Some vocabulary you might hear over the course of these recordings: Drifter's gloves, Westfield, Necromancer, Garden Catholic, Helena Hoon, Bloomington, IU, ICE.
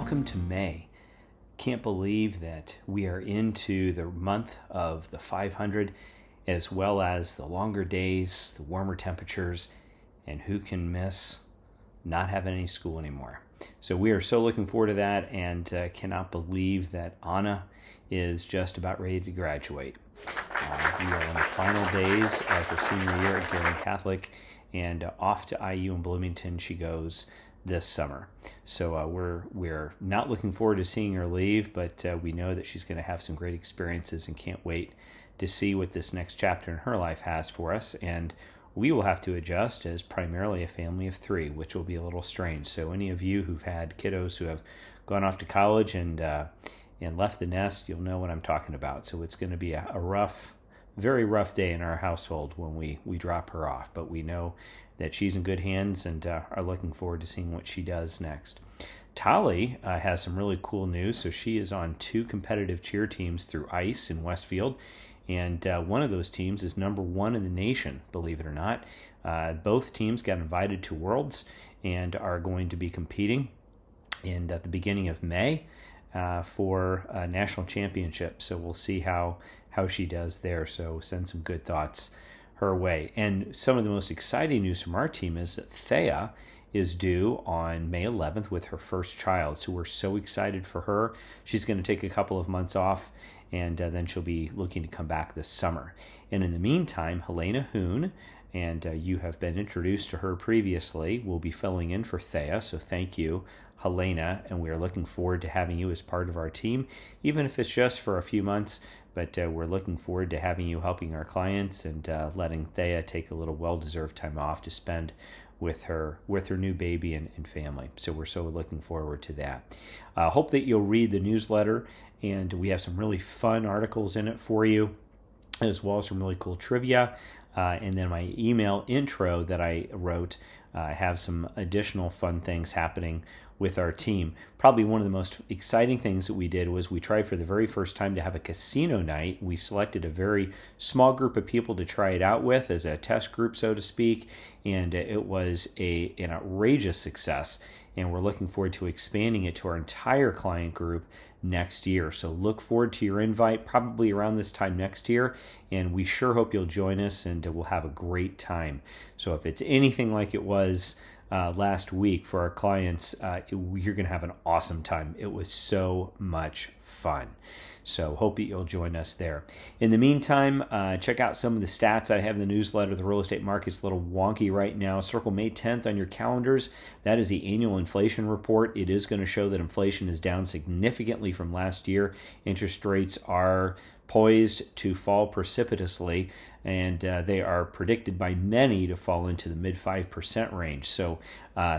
Welcome to May. Can't believe that we are into the month of the 500, as well as the longer days, the warmer temperatures, and who can miss not having any school anymore. So we are so looking forward to that, and cannot believe that Anna is just about ready to graduate. We are in the final days of her senior year at Garden Catholic, and off to IU in Bloomington she goes this summer. So we're not looking forward to seeing her leave, but we know that she's going to have some great experiences and can't wait to see what this next chapter in her life has for us. And we will have to adjust as primarily a family of three, which will be a little strange. So any of you who've had kiddos who have gone off to college and left the nest, you'll know what I'm talking about. So it's going to be a rough, very rough day in our household when we drop her off. But we know that she's in good hands and are looking forward to seeing what she does next. Tali has some really cool news. So she is on two competitive cheer teams through ICE in Westfield. And one of those teams is #1 in the nation, believe it or not. Both teams got invited to Worlds and are going to be competing at the beginning of May for a national championship. So we'll see how she does there. So send some good thoughts her way. And some of the most exciting news from our team is that Thea is due on May 11th with her first child. So we're so excited for her. She's going to take a couple of months off, and then she'll be looking to come back this summer. And in the meantime, Helena Hoon, and you have been introduced to her previously, will be filling in for Thea, so thank you, Helena, and we are looking forward to having you as part of our team, even if it's just for a few months, but we're looking forward to having you helping our clients and letting Thea take a little well-deserved time off to spend with her new baby and family. So we're so looking forward to that. Hope that you'll read the newsletter, and we have some really fun articles in it for you, as well as some really cool trivia. And then my email intro that I wrote, have some additional fun things happening with our team. Probably one of the most exciting things that we did was we tried for the very first time to have a casino night. We selected a very small group of people to try it out with as a test group, so to speak, and it was an outrageous success. And we're looking forward to expanding it to our entire client group next year. So look forward to your invite, probably around this time next year, and we sure hope you'll join us, and we'll have a great time. So if it's anything like it was last week for our clients, you're going to have an awesome time. It was so much fun. So hope that you'll join us there. In the meantime, check out some of the stats I have in the newsletter. The real estate market's a little wonky right now. Circle May 10th on your calendars. That is the annual inflation report. It is going to show that inflation is down significantly from last year. Interest rates are poised to fall precipitously, and they are predicted by many to fall into the mid 5% range. So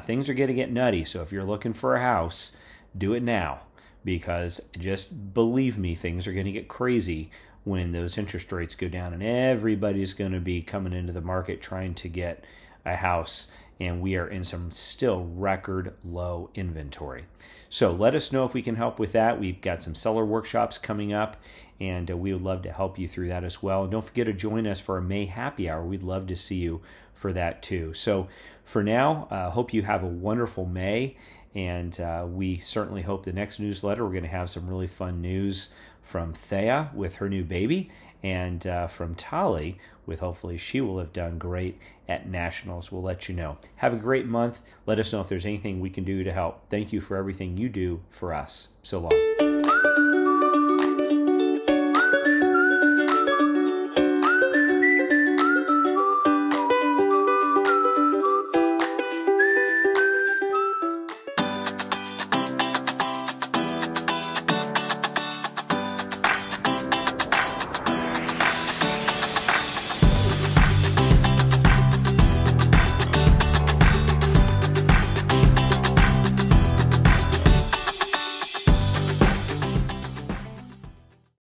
things are going to get nutty. So if you're looking for a house, do it now, because just believe me, things are going to get crazy when those interest rates go down, and everybody's going to be coming into the market trying to get a house. And we are in some still record low inventory. So let us know if we can help with that. We've got some seller workshops coming up, and we would love to help you through that as well. And don't forget to join us for our May Happy Hour. We'd love to see you for that too. So for now, hope you have a wonderful May, and we certainly hope the next newsletter, we're going to have some really fun news from Thea with her new baby, and from Tali with hopefully she will have done great at nationals. We'll let you know. Have a great month. Let us know if there's anything we can do to help. Thank you for everything you do for us. So long.